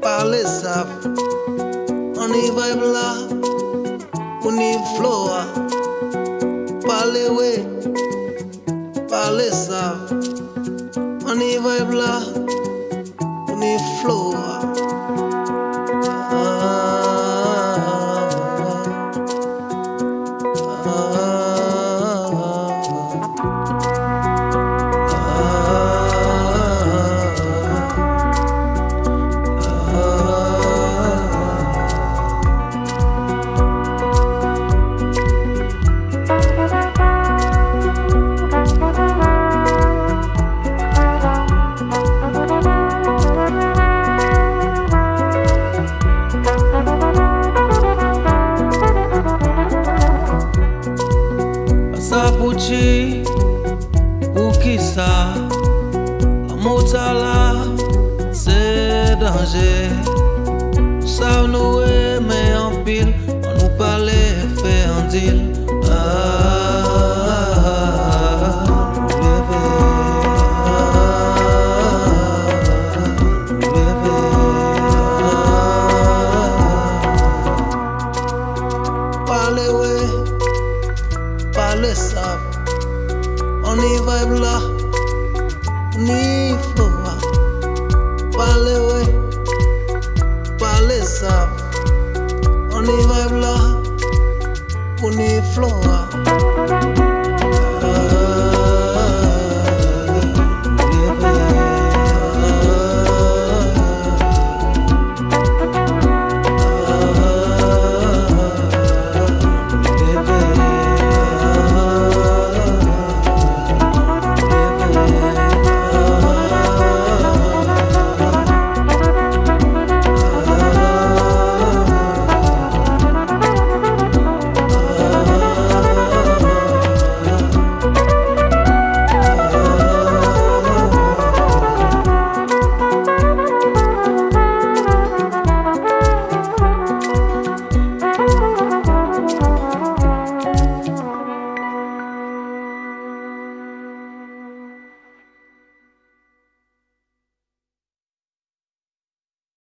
Parlez ça, on y va là, on y flow. Parlez ça, on y va là, on y flow. Sapuchi, ukisa, amotala, c'est danger. Savnoé.